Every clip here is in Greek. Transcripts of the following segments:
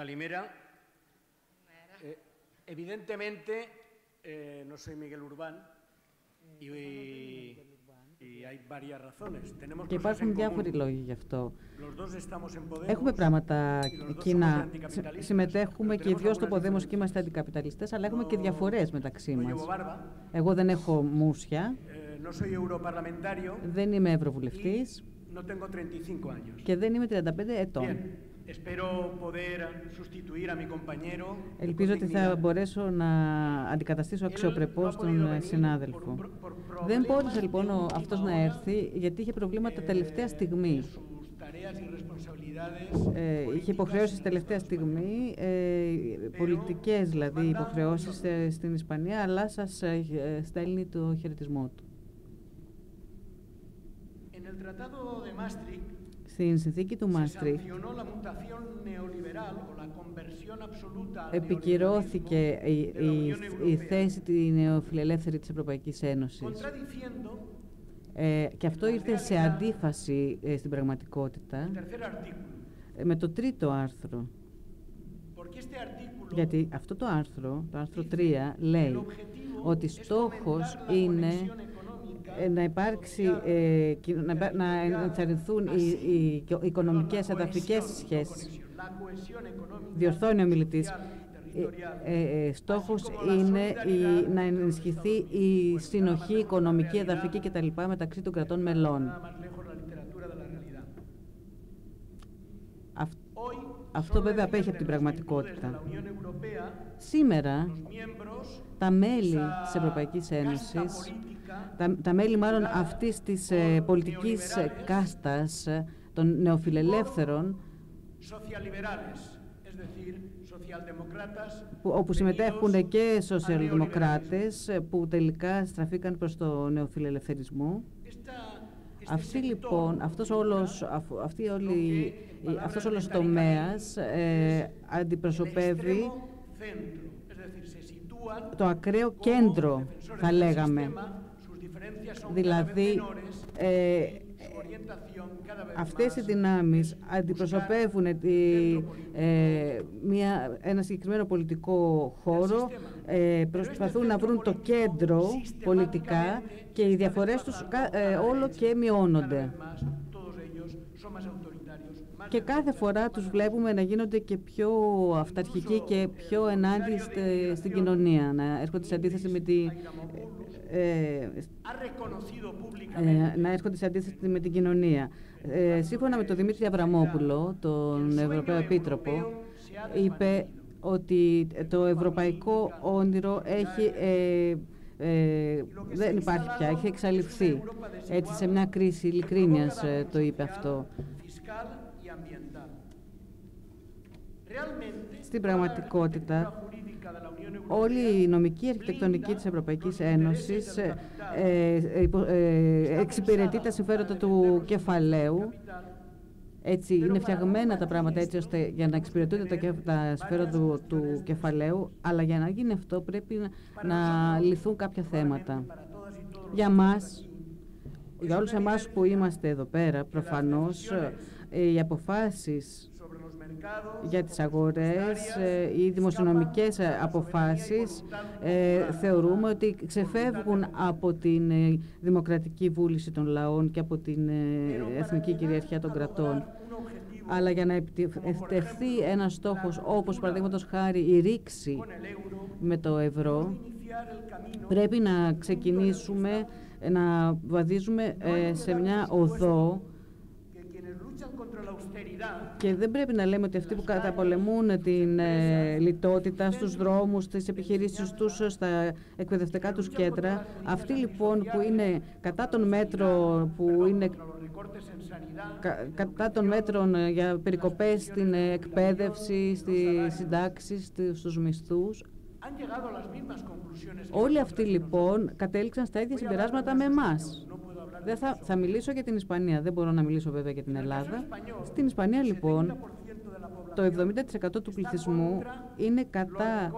Calimera. Evidentemente, no soy Miguel Urbán y hay varias razones. Tenemos que υπάρχουν διάφοροι λόγοι γι' αυτό. Έχουμε πράγματα κοινά. Συμμετέχουμε και οι δυο στο Podemos και είμαστε αντικαπιταλιστές, αλλά έχουμε και διαφορές μεταξύ μας. Εγώ δεν έχω μούσια, δεν είμαι ευρωβουλευτής και δεν είμαι 35 ετών. Ελπίζω ότι θα μπορέσω να αντικαταστήσω αξιοπρεπώς τον συνάδελφο. Δεν μπόρεσε λοιπόν αυτός να έρθει, γιατί είχε προβλήματα τελευταία στιγμή. Είχε υποχρεώσεις τελευταία στιγμή, πολιτικές δηλαδή υποχρεώσεις στην Ισπανία, αλλά σας στέλνει το χαιρετισμό του. Στην συνθήκη του Μάστριχτ επικυρώθηκε η θέση τη νεοφιλελεύθερη της Ευρωπαϊκής Ένωσης. Και αυτό ήρθε σε αντίφαση στην πραγματικότητα με το τρίτο άρθρο. Γιατί αυτό το άρθρο, το άρθρο 3, λέει ότι στόχος είναι να ενθαρρυνθούν οι οικονομικές εδαφικές σχέσεις. Διορθώνει ο μιλητής. Στόχος είναι να ενισχυθεί η συνοχή οικονομική, εδαφική κτλ. Μεταξύ των κρατών μελών. Αυτό βέβαια απέχει από την πραγματικότητα. Σήμερα, τα μέλη της Ευρωπαϊκής Ένωσης, τα μέλη μάλλον αυτής της πολιτικής κάστας των νεοφιλελεύθερων, όπου συμμετέχουν και σοσιαλδημοκράτες που τελικά στραφήκαν προς το νεοφιλελευθερισμό. Αυτή λοιπόν, αυτός όλος τομέας αντιπροσωπεύει το ακραίο κέντρο, θα λέγαμε. Δηλαδή, αυτές οι δυνάμεις αντιπροσωπεύουν ένα συγκεκριμένο πολιτικό χώρο, προσπαθούν να βρουν το κέντρο πολιτικά και οι διαφορές τους όλο και μειώνονται. Και κάθε φορά τους βλέπουμε να γίνονται και πιο αυταρχικοί και πιο ενάντια στην κοινωνία, να έρχονται σε αντίθεση με την κοινωνία. Σύμφωνα με τον Δημήτρη Αβραμόπουλο, τον Ευρωπαίο Επίτροπο, είπε ότι το ευρωπαϊκό όνειρο έχει, δεν υπάρχει πια, έχει εξαλειφθεί. Έτσι, σε μια κρίση ειλικρίνειας το είπε αυτό. Στην πραγματικότητα, όλη η νομική αρχιτεκτονική της Ευρωπαϊκής Ένωσης εξυπηρετεί τα συμφέροντα του κεφαλαίου. Έτσι, είναι φτιαγμένα τα πράγματα έτσι ώστε για να εξυπηρετούνται τα συμφέροντα του κεφαλαίου, αλλά για να γίνει αυτό πρέπει να λυθούν κάποια θέματα. Για μας, για όλους εμάς που είμαστε εδώ πέρα, προφανώς οι αποφάσεις για τις αγορές, οι δημοσιονομικές αποφάσεις, θεωρούμε ότι ξεφεύγουν από την δημοκρατική βούληση των λαών και από την εθνική κυριαρχία των κρατών. Αλλά για να επιτευχθεί ένας στόχος, όπως παραδείγματος χάρη η ρήξη με το ευρώ, πρέπει να ξεκινήσουμε να βαδίζουμε σε μια οδό. Και δεν πρέπει να λέμε ότι αυτοί που καταπολεμούν την λιτότητα στους δρόμους, στις επιχειρήσεις τους, στα εκπαιδευτικά τους κέντρα, αυτοί λοιπόν που είναι κατά των μέτρων, κατά των μέτρων για περικοπές στην εκπαίδευση, στις συντάξεις, στους μισθούς, όλοι αυτοί λοιπόν κατέληξαν στα ίδια συμπεράσματα με εμάς. Θα μιλήσω για την Ισπανία, δεν μπορώ να μιλήσω βέβαια για την Ελλάδα. Στην Ισπανία λοιπόν το 70% του πληθυσμού είναι κατά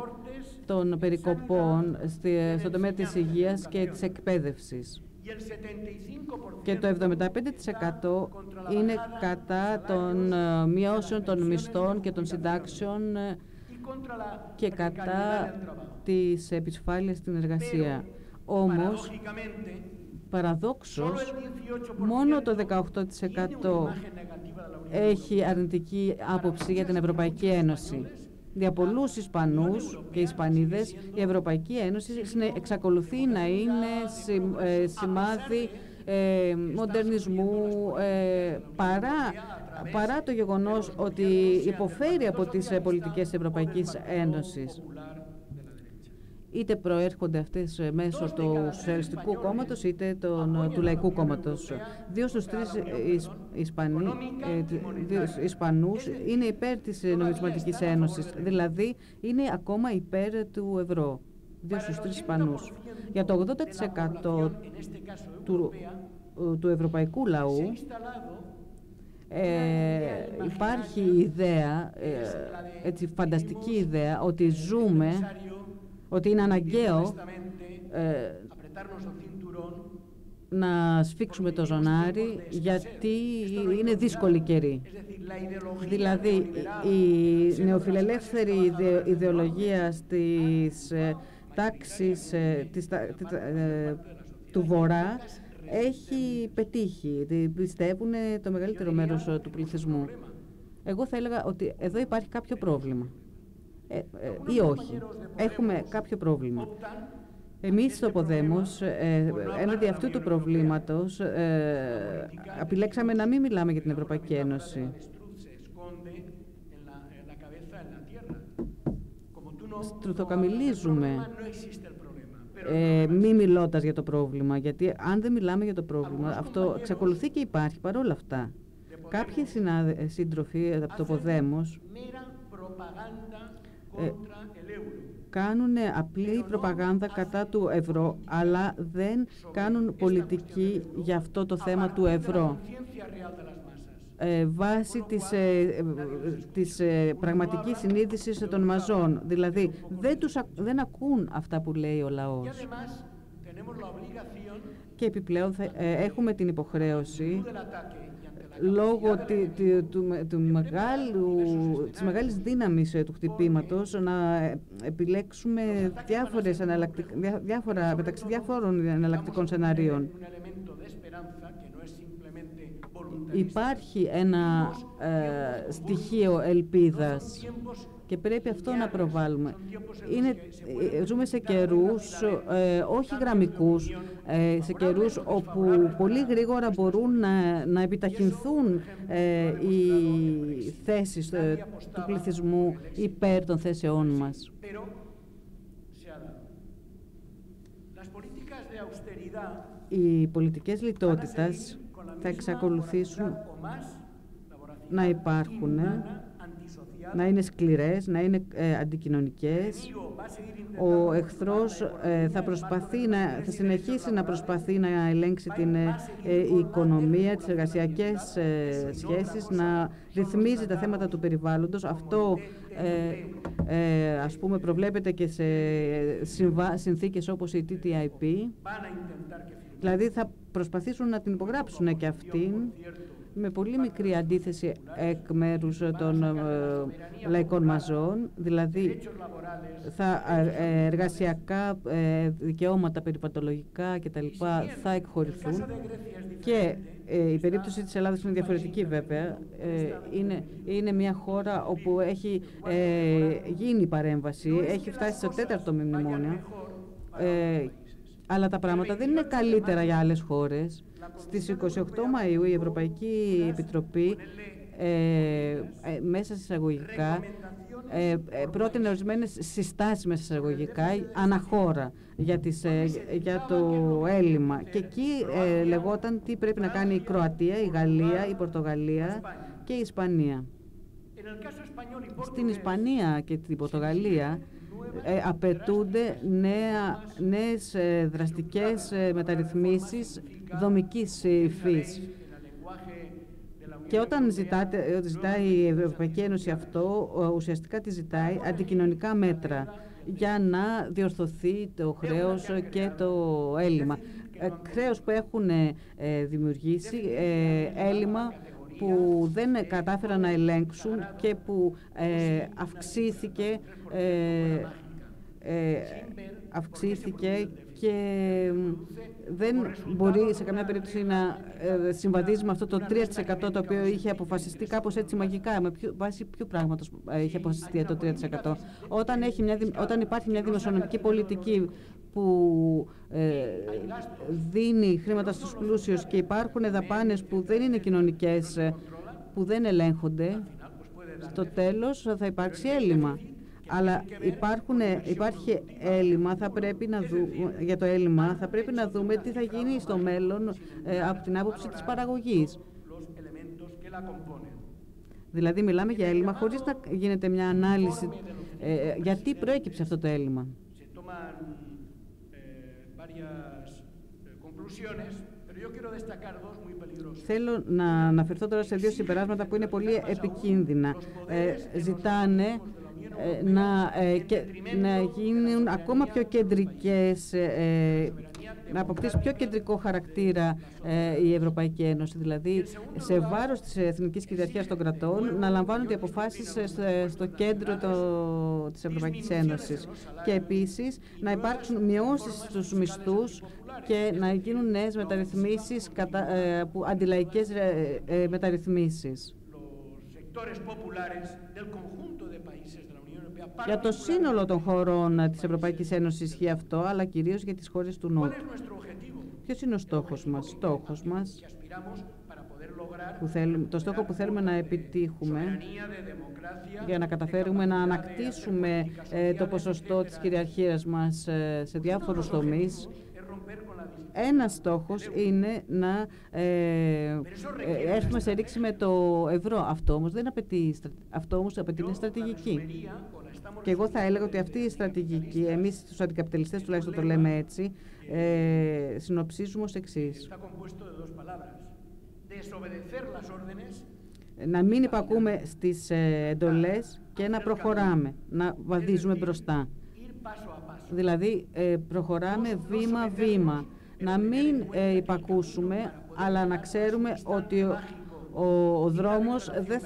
των περικοπών στον τομέα της υγείας και της εκπαίδευσης. και το 75% είναι κατά των μειώσεων των μισθών και των συντάξεων και κατά της επισφάλειας στην εργασία. Όμως, παραδόξως, μόνο το 18% έχει αρνητική άποψη για την Ευρωπαϊκή Ένωση. Για πολλούς Ισπανούς και Ισπανίδες, η Ευρωπαϊκή Ένωση εξακολουθεί να είναι σημάδι μοντερνισμού παρά το γεγονός ότι υποφέρει από τις πολιτικές της Ευρωπαϊκής Ένωσης. Είτε προέρχονται αυτές μέσω του Σοσιαλιστικού Κόμματος, είτε του Λαϊκού Κόμματος. 2 στους 3 Ισπανούς είναι υπέρ της Νομισματικής Ένωσης, δηλαδή είναι ακόμα υπέρ του ευρώ. 2 στους 3 Ισπανούς. Για το 80% του ευρωπαϊκού λαού υπάρχει η ιδέα, έτσι φανταστική ιδέα, ότι ζούμε, ότι είναι αναγκαίο να σφίξουμε το ζωνάρι, γιατί είναι δύσκολη καιρή. Δηλαδή, η νεοφιλελεύθερη ιδεολογία της τάξης του Βορρά έχει πετύχει. Πιστεύουν το μεγαλύτερο μέρος του πληθυσμού. Εγώ θα έλεγα ότι εδώ υπάρχει κάποιο πρόβλημα. Ή όχι. Έχουμε κάποιο πρόβλημα. Εμείς στο Podemos, έναντι αυτού του προβλήματος, επιλέξαμε να μην μιλάμε για την Ευρωπαϊκή Ένωση. Στρουθοκαμιλίζουμε μη μιλώντας για το πρόβλημα, γιατί αν δεν μιλάμε για το πρόβλημα, αυτό εξακολουθεί και υπάρχει παρόλα αυτά. Κάποιοι σύντροφοι από το Podemos κάνουν απλή προπαγάνδα κατά του ευρώ, αλλά δεν κάνουν πολιτική για αυτό το θέμα του ευρώ. Βάσει της πραγματικής συνείδησης των μαζών. Δηλαδή, δεν ακούν αυτά που λέει ο λαός. Και επιπλέον έχουμε την υποχρέωση, λόγω της μεγάλης δύναμης του χτυπήματος, να επιλέξουμε μεταξύ διάφορων εναλλακτικών σενάριων. Υπάρχει ένα στοιχείο ελπίδας και πρέπει αυτό να προβάλλουμε. Ζούμε σε καιρούς όχι γραμμικούς, σε καιρούς όπου πολύ γρήγορα μπορούν να επιταχυνθούν οι θέσεις του πληθυσμού υπέρ των θέσεών μας. Οι πολιτικές λιτότητας θα εξακολουθήσουν να υπάρχουν, να είναι σκληρές, να είναι αντικοινωνικές. Ο εχθρός θα συνεχίσει να προσπαθεί να ελέγξει την οικονομία, τις εργασιακές σχέσεις, να ρυθμίζει τα θέματα του περιβάλλοντος. Αυτό, ας πούμε, προβλέπεται και σε συνθήκες όπως η TTIP. Δηλαδή θα προσπαθήσουν να την υπογράψουν και αυτήν, με πολύ μικρή αντίθεση εκ μέρους των λαϊκών μαζών, δηλαδή θα εργασιακά δικαιώματα, περιπατολογικά κτλ. Θα εκχωρηθούν. Και η περίπτωση της Ελλάδας είναι διαφορετική βέβαια. Είναι μια χώρα όπου έχει γίνει παρέμβαση, έχει φτάσει στο 4ο μνημόνιο, αλλά τα πράγματα δεν είναι καλύτερα για άλλες χώρες. Στις 28 Μαΐου η Ευρωπαϊκή Επιτροπή, μέσα στις εισαγωγικά, πρότεινε ορισμένες συστάσεις μέσα στις εισαγωγικά, αναχώρα για το έλλειμμα. Και εκεί λεγόταν τι πρέπει να κάνει η Κροατία, η Γαλλία, η Πορτογαλία και η Ισπανία. Στην Ισπανία και την Πορτογαλία απαιτούνται νέες δραστικές μεταρρυθμίσεις δομικής υφής. Και όταν ζητάει η Ευρωπαϊκή Ένωση αυτό, ουσιαστικά τη ζητάει αντικοινωνικά μέτρα για να διορθωθεί το χρέος και το έλλειμμα. κρέος που έχουν δημιουργήσει, έλλειμμα που δεν κατάφεραν να ελέγξουν και που αυξήθηκε, και δεν μπορεί σε καμιά περίπτωση να συμβαδίζει με αυτό το 3% το οποίο είχε αποφασιστεί κάπως έτσι μαγικά. Με βάση ποιου πράγματος είχε αποφασιστεί το 3%. Όταν υπάρχει μια δημοσιονομική πολιτική που δίνει χρήματα στους πλούσιους και υπάρχουν δαπάνες που δεν είναι κοινωνικές, που δεν ελέγχονται, στο τέλος θα υπάρξει έλλειμμα. Αλλά υπάρχει έλλειμμα, για το έλλειμμα θα πρέπει να δούμε τι θα γίνει στο μέλλον από την άποψη της παραγωγής. Δηλαδή μιλάμε για έλλειμμα χωρίς να γίνεται μια ανάλυση γιατί προέκυψε αυτό το έλλειμμα. Θέλω να αναφερθώ τώρα σε δύο συμπεράσματα που είναι πολύ επικίνδυνα. Ζητάνε να γίνουν ακόμα πιο κεντρικές, να αποκτήσει πιο κεντρικό χαρακτήρα η Ευρωπαϊκή Ένωση, δηλαδή σε βάρος της εθνικής κυριαρχίας των κρατών να λαμβάνονται οι αποφάσεις στο κέντρο της Ευρωπαϊκής Ένωσης και επίσης να υπάρξουν μειώσεις στους μισθούς και να γίνουν νέες μεταρρυθμίσεις, αντιλαϊκές μεταρρυθμίσεις. Για το σύνολο των χωρών της Ευρωπαϊκής Ένωσης ισχύει αυτό, αλλά κυρίως για τις χώρες του Νότου. Ποιος είναι ο στόχος μας? Στόχος μας, το στόχο που θέλουμε να επιτύχουμε για να καταφέρουμε να ανακτήσουμε το ποσοστό της κυριαρχίας μας σε διάφορους τομείς. Ένας στόχος είναι να έρθουμε σε ρήξη με το ευρώ. Αυτό όμως απαιτεί μια στρατηγική. Και εγώ θα έλεγα ότι αυτή η στρατηγική, εμείς τους αντικαπιταλιστές τουλάχιστον το λέμε έτσι, συνοψίζουμε ως εξής. Να μην υπακούμε στις εντολές και να προχωράμε, να βαδίζουμε μπροστά. Δηλαδή προχωράμε βήμα-βήμα. Να μην υπακούσουμε, αλλά να ξέρουμε ότι ο δρόμος δεν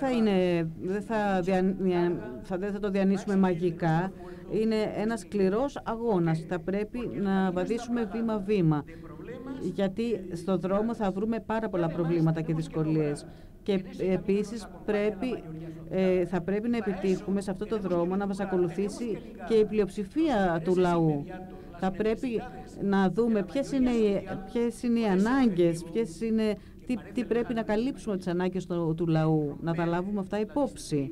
θα το διανύσουμε μαγικά. Είναι ένας σκληρός αγώνας. Θα πρέπει να βαδίσουμε βήμα-βήμα. Γιατί στο δρόμο θα βρούμε πάρα πολλά προβλήματα και δυσκολίες. Και επίσης θα πρέπει να επιτύχουμε σε αυτό το δρόμο να μας ακολουθήσει και η πλειοψηφία του λαού. Θα πρέπει να δούμε ποιες είναι οι ανάγκες, τι πρέπει να καλύψουμε τις ανάγκες του λαού, να τα λάβουμε αυτά υπόψη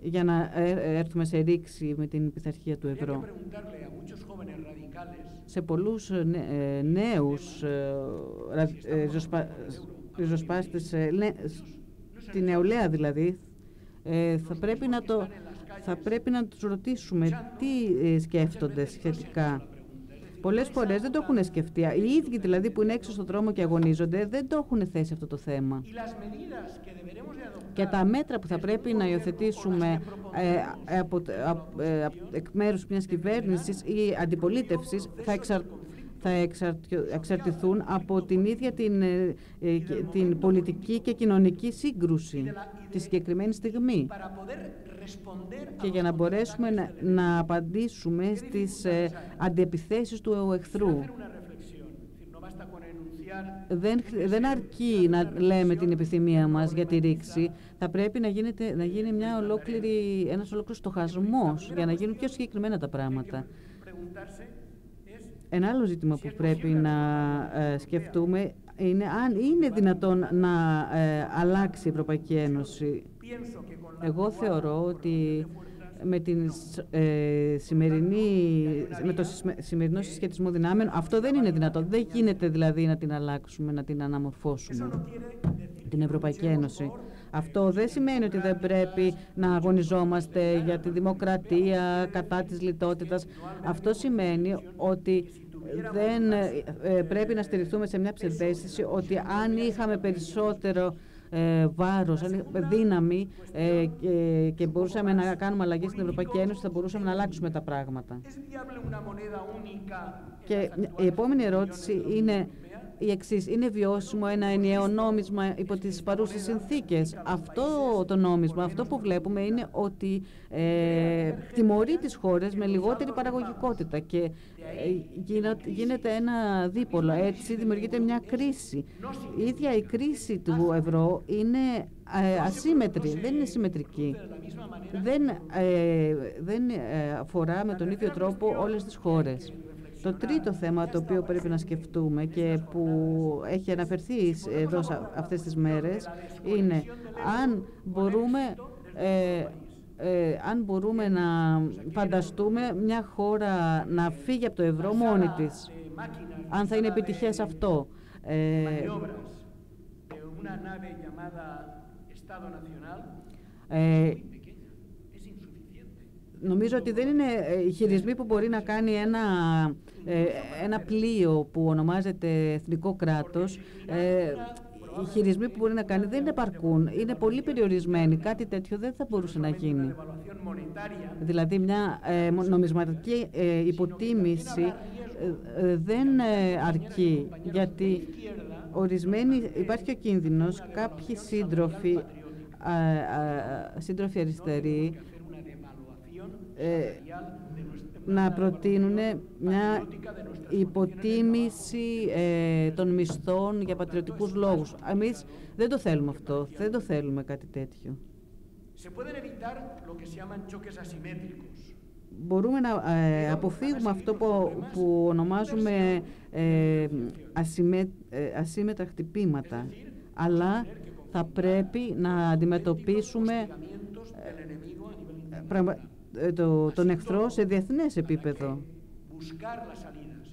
για να έρθουμε σε ρήξη με την πειθαρχία του ευρώ. Σε πολλούς νέους ριζοσπάστες, τη νεολαία δηλαδή, θα πρέπει να τους ρωτήσουμε τι σκέφτονται σχετικά. Πολλές φορές δεν το έχουν σκεφτεί. Οι ίδιοι δηλαδή που είναι έξω στον δρόμο και αγωνίζονται δεν το έχουν θέσει αυτό το θέμα. Και τα μέτρα που θα πρέπει να υιοθετήσουμε εκ μέρους μιας κυβέρνησης ή αντιπολίτευσης θα εξαρτηθούν από την ίδια την πολιτική και κοινωνική σύγκρουση τη συγκεκριμένη στιγμή. Και για να μπορέσουμε να απαντήσουμε στις αντιεπιθέσεις του εχθρού. Δεν αρκεί να λέμε την επιθυμία μας για τη ρήξη. Θα πρέπει να γίνει ένας ολόκληρος στοχασμός για να γίνουν πιο συγκεκριμένα τα πράγματα. Ένα άλλο ζήτημα που πρέπει να σκεφτούμε είναι αν είναι δυνατόν να αλλάξει η Ευρωπαϊκή Ένωση. Εγώ θεωρώ ότι με το σημερινό συσχετισμό δυνάμεων αυτό δεν είναι δυνατόν. Δεν γίνεται δηλαδή να την αλλάξουμε, να την αναμορφώσουμε την Ευρωπαϊκή Ένωση. Αυτό δεν σημαίνει ότι δεν πρέπει να αγωνιζόμαστε για τη δημοκρατία, κατά της λιτότητας. Αυτό σημαίνει ότι δεν πρέπει να στηριχθούμε σε μια ψευδαίσθηση ότι αν είχαμε περισσότερο βάρος, δύναμη και μπορούσαμε να κάνουμε αλλαγές στην Ευρωπαϊκή Ένωση, θα μπορούσαμε να αλλάξουμε τα πράγματα. Και η επόμενη ερώτηση είναι η εξής. Είναι βιώσιμο ένα ενιαίο νόμισμα υπό τις παρούσες συνθήκες? Αυτό το νόμισμα, αυτό που βλέπουμε είναι ότι τιμωρεί τις χώρες με λιγότερη παραγωγικότητα και γίνεται ένα δίπολο. Έτσι δημιουργείται μια κρίση. Η ίδια η κρίση του ευρώ είναι ασύμμετρη, δεν είναι συμμετρική. Δεν αφορά με τον ίδιο τρόπο όλες τις χώρες. Το τρίτο θέμα το οποίο πρέπει να σκεφτούμε και που έχει αναφερθεί εδώ αυτές τις μέρες είναι αν μπορούμε, αν μπορούμε να φανταστούμε μια χώρα να φύγει από το ευρώ μόνη της, αν θα είναι επιτυχές αυτό. Νομίζω ότι δεν είναι οι χειρισμοί που μπορεί να κάνει ένα πλοίο που ονομάζεται εθνικό κράτος. Οι χειρισμοί που μπορεί να κάνει δεν επαρκούν, είναι πολύ περιορισμένοι. Κάτι τέτοιο δεν θα μπορούσε να γίνει. Δηλαδή μια νομισματική υποτίμηση δεν αρκεί, γιατί ορισμένοι, υπάρχει ο κίνδυνος κάποιοι σύντροφοι αριστεροί να προτείνουν μια υποτίμηση των μισθών για πατριωτικούς λόγους. Εμείς δεν το θέλουμε αυτό, δεν το θέλουμε κάτι τέτοιο. Μπορούμε να αποφύγουμε αυτό που ονομάζουμε ασύμμετρα χτυπήματα, αλλά θα πρέπει να αντιμετωπίσουμε τον εχθρό σε διεθνές επίπεδο.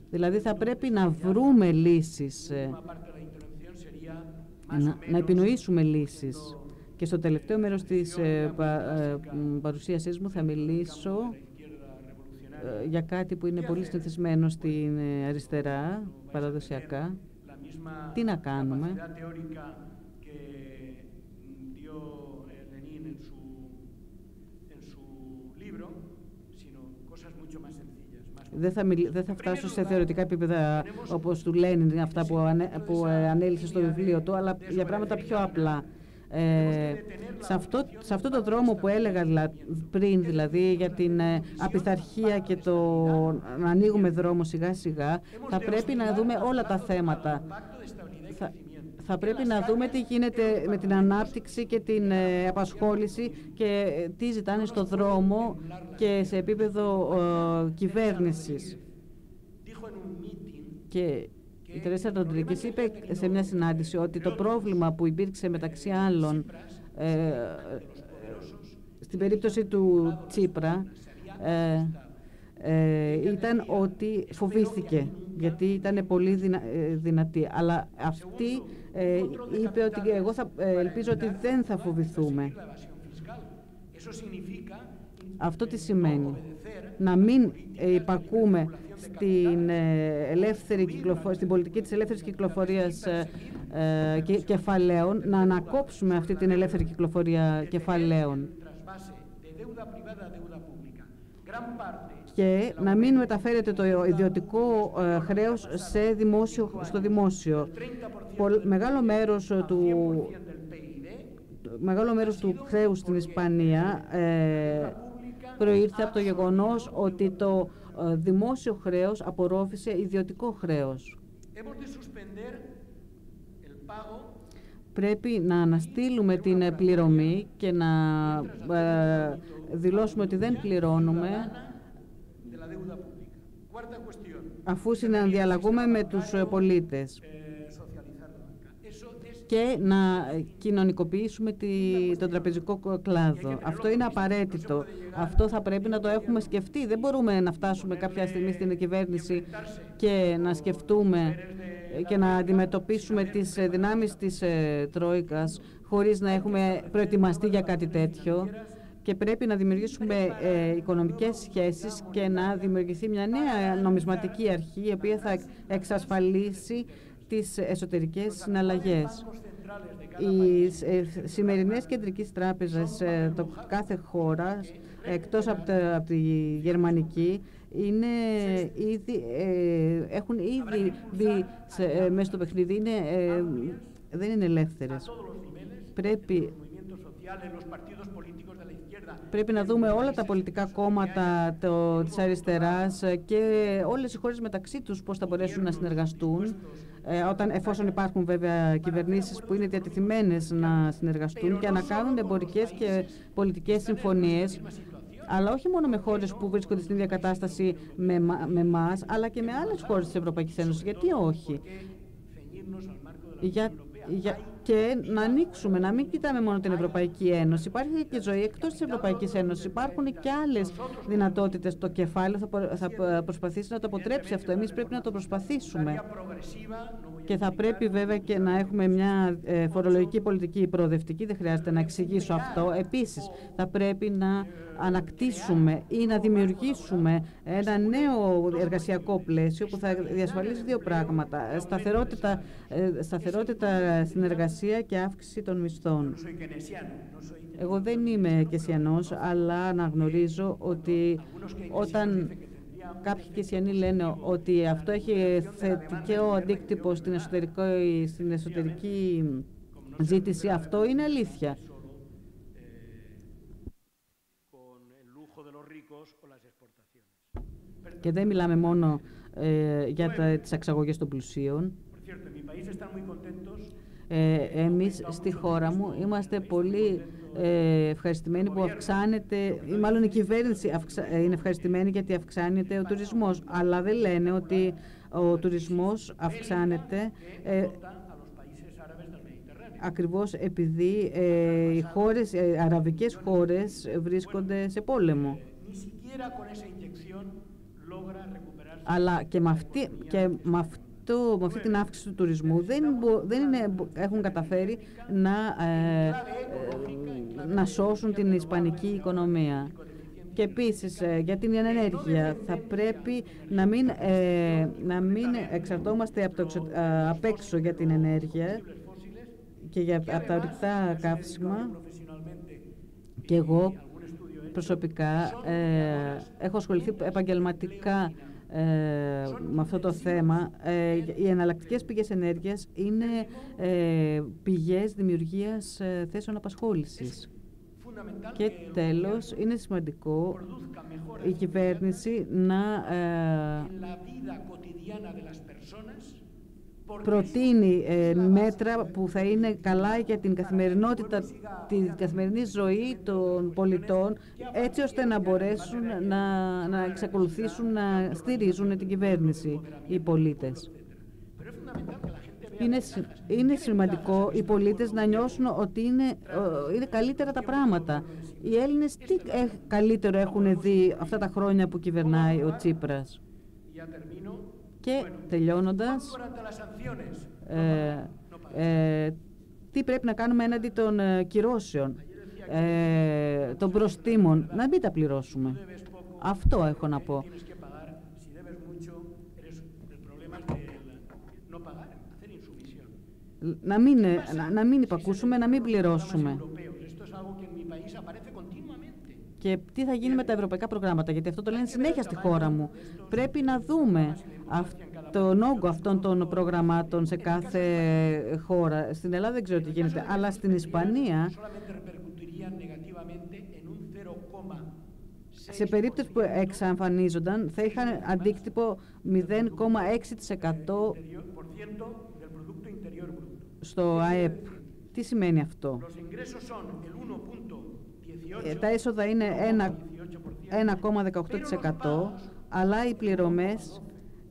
Δηλαδή θα πρέπει να βρούμε λύσεις, να επινοήσουμε λύσεις. Και στο τελευταίο μέρος της παρουσίασής μου θα μιλήσω για κάτι που είναι πολύ συνηθισμένο στην αριστερά, παραδοσιακά. Τι να κάνουμε. Δεν θα φτάσω σε θεωρητικά επίπεδα όπως του Λένιν, αυτά που ανέλησε στο βιβλίο του, αλλά για πράγματα πιο απλά. Σε αυτό το δρόμο που έλεγα πριν, δηλαδή για την απειθαρχία και το να ανοίγουμε δρόμο σιγά σιγά, θα πρέπει να δούμε όλα τα θέματα. Θα πρέπει να δούμε τι γίνεται με την ανάπτυξη και την απασχόληση και τι ζητάνε στο δρόμο και σε επίπεδο κυβέρνησης. Και η Τερέσα Ροντρίγκεζ είπε σε μια συνάντηση ότι το πρόβλημα που υπήρξε μεταξύ άλλων στην περίπτωση του Τσίπρα ήταν ότι φοβήθηκε, γιατί ήταν πολύ δυνατή. Αλλά αυτή είπε ότι εγώ ελπίζω ότι δεν θα φοβηθούμε. Αυτό τι σημαίνει? Να μην υπακούμε στην πολιτική της ελεύθερης κυκλοφορίας κεφαλαίων, να ανακόψουμε αυτή την ελεύθερη κυκλοφορία κεφαλαίων και να μην μεταφέρεται το ιδιωτικό χρέος στο δημόσιο. Μεγάλο μέρος του χρέους στην Ισπανία προήρθε από το γεγονός ότι το δημόσιο χρέος απορρόφησε ιδιωτικό χρέος. Πρέπει να αναστείλουμε την πληρωμή και να δηλώσουμε ότι δεν πληρώνουμε, αφού συνδιαλλαγούμε με τους πολίτες, και να κοινωνικοποιήσουμε τον τραπεζικό κλάδο. Αυτό είναι απαραίτητο. Αυτό θα πρέπει να το έχουμε σκεφτεί. Δεν μπορούμε να φτάσουμε κάποια στιγμή στην κυβέρνηση και να σκεφτούμε και να αντιμετωπίσουμε τις δυνάμεις της Τρόικας χωρίς να έχουμε προετοιμαστεί για κάτι τέτοιο. Και πρέπει να δημιουργήσουμε οικονομικές σχέσεις και να δημιουργηθεί μια νέα νομισματική αρχή η οποία θα εξασφαλίσει τις εσωτερικές συναλλαγές. Οι σημερινές κεντρικές τράπεζες κάθε χώρας, εκτός από τη γερμανική, είναι ήδη, έχουν ήδη μπει μέσα στο παιχνίδι, είναι, δεν είναι ελεύθερες. Πρέπει να δούμε όλα τα πολιτικά κόμματα της αριστεράς και όλες οι χώρες μεταξύ τους πώς θα μπορέσουν να συνεργαστούν, εφόσον υπάρχουν βέβαια κυβερνήσεις που είναι διατεθειμένες να συνεργαστούν και να κάνουν εμπορικές και πολιτικές συμφωνίες, αλλά όχι μόνο με χώρες που βρίσκονται στην ίδια κατάσταση με εμάς, αλλά και με άλλες χώρες της Ευρωπαϊκής Ένωσης. Γιατί όχι? Και να ανοίξουμε, να μην κοιτάμε μόνο την Ευρωπαϊκή Ένωση. Υπάρχει και ζωή εκτός της Ευρωπαϊκής Ένωσης. Υπάρχουν και άλλες δυνατότητες. Το κεφάλαιο θα προσπαθήσει να το αποτρέψει αυτό. Εμείς πρέπει να το προσπαθήσουμε. Και θα πρέπει βέβαια και να έχουμε μια φορολογική πολιτική προοδευτική. Δεν χρειάζεται να εξηγήσω αυτό. Επίσης, θα πρέπει να ανακτήσουμε ή να δημιουργήσουμε ένα νέο εργασιακό πλαίσιο που θα διασφαλίζει δύο πράγματα. Σταθερότητα στην εργασία και αύξηση των μισθών. Εγώ δεν είμαι κεσιανός, αλλά αναγνωρίζω ότι όταν κάποιοι κεσιανοί λένε ότι αυτό έχει θετικό αντίκτυπο στην εσωτερική ζήτηση, αυτό είναι αλήθεια. Και δεν μιλάμε μόνο για τις εξαγωγές των πλουσίων. Εμείς στη χώρα μου είμαστε πολύ ευχαριστημένοι που αυξάνεται, ή μάλλον η κυβέρνηση είναι ευχαριστημένη γιατί αυξάνεται ο τουρισμός, αλλά δεν λένε ότι ο τουρισμός αυξάνεται ακριβώς επειδή οι αραβικές χώρες βρίσκονται σε πόλεμο. Αλλά και με αυτή την αύξηση του τουρισμού έχουν καταφέρει να σώσουν την ισπανική οικονομία. Και επίσης για την ενέργεια θα πρέπει να μην εξαρτώμαστε απ' έξω για την ενέργεια και από τα ορυκτά καύσιμα. Και εγώ προσωπικά έχω ασχοληθεί επαγγελματικά με αυτό το θέμα. Οι εναλλακτικές πηγές ενέργειας είναι πηγές δημιουργίας θέσεων απασχόλησης. Και τέλος, είναι σημαντικό η κυβέρνηση να προτείνει μέτρα που θα είναι καλά για την καθημερινότητα, την καθημερινή ζωή των πολιτών, έτσι ώστε να μπορέσουν να εξακολουθήσουν να στηρίζουν την κυβέρνηση οι πολίτες. Είναι σημαντικό οι πολίτες να νιώσουν ότι είναι καλύτερα τα πράγματα. Οι Έλληνες τι καλύτερο έχουν δει αυτά τα χρόνια που κυβερνάει ο Τσίπρας? Και τελειώνοντας, τι πρέπει να κάνουμε έναντι των κυρώσεων, των προστήμων? Να μην τα πληρώσουμε. Αυτό έχω να πω. Να μην υπακούσουμε, να μην πληρώσουμε. Και τι θα γίνει με τα ευρωπαϊκά προγράμματα, γιατί αυτό το λένε συνέχεια στη χώρα μου. Πρέπει να δούμε τον όγκο αυτών των προγραμμάτων σε κάθε χώρα. Στην Ελλάδα δεν ξέρω τι γίνεται, αλλά στην Ισπανία, σε περίπτωση που εξαφανίζονταν, θα είχαν αντίκτυπο 0,6% στο ΑΕΠ. Τι σημαίνει αυτό? Τα έσοδα είναι 1,18%, αλλά οι πληρωμές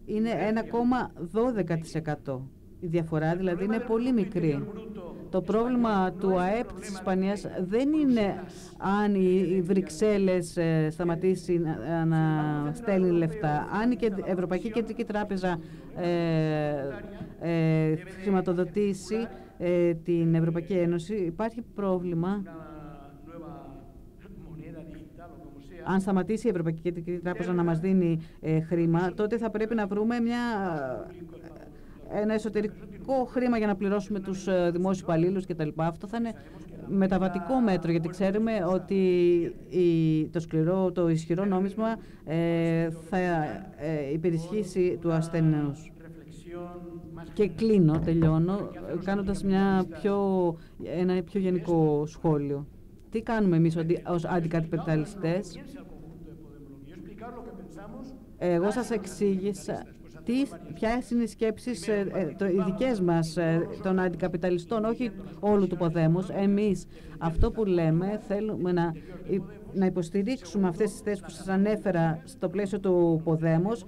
είναι 1,12%. Η διαφορά δηλαδή είναι πολύ μικρή. Το πρόβλημα του ΑΕΠ της Ισπανίας δεν είναι αν οι Βρυξέλλες σταματήσει να στέλνει λεφτά. Αν η Ευρωπαϊκή Κεντρική Τράπεζα χρηματοδοτήσει την Ευρωπαϊκή Ένωση, υπάρχει πρόβλημα. Αν σταματήσει η Ευρωπαϊκή Κεντρική Τράπεζα να μας δίνει χρήμα, τότε θα πρέπει να βρούμε μια ένα εσωτερικό χρήμα για να πληρώσουμε τους δημόσιους υπαλλήλους κτλ. Αυτό θα είναι μεταβατικό μέτρο, γιατί ξέρουμε ότι το ισχυρό νόμισμα θα υπερισχύσει του ασθενούς. Και κλείνω, τελειώνω, κάνοντας ένα πιο γενικό σχόλιο. Τι κάνουμε εμείς ως αντικαπιταλιστές? Εγώ σας εξήγησα ποιες είναι οι σκέψεις οι δικές μας των αντικαπιταλιστών, όχι όλου του Ποδέμος. Εμείς αυτό που λέμε, θέλουμε να υποστηρίξουμε αυτές τις θέσεις που σας ανέφερα στο πλαίσιο του Ποδέμος,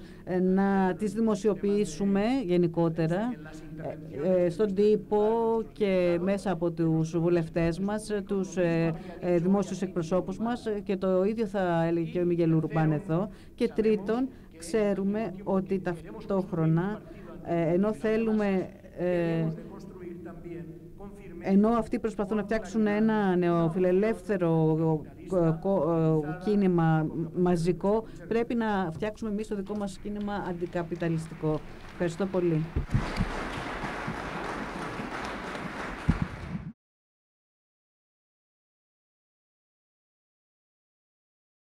να τις δημοσιοποιήσουμε γενικότερα στον τύπο και μέσα από τους βουλευτές μας, τους δημόσιους εκπροσώπους μας, και το ίδιο θα έλεγε και ο Μιγκέλ Ουρμπάν εδώ. Και τρίτον, ξέρουμε ότι ταυτόχρονα, ενώ αυτοί προσπαθούν να φτιάξουν ένα νεοφιλελεύθερο κίνημα μαζικό, πρέπει να φτιάξουμε εμείς το δικό μας κίνημα αντικαπιταλιστικό. Ευχαριστώ πολύ.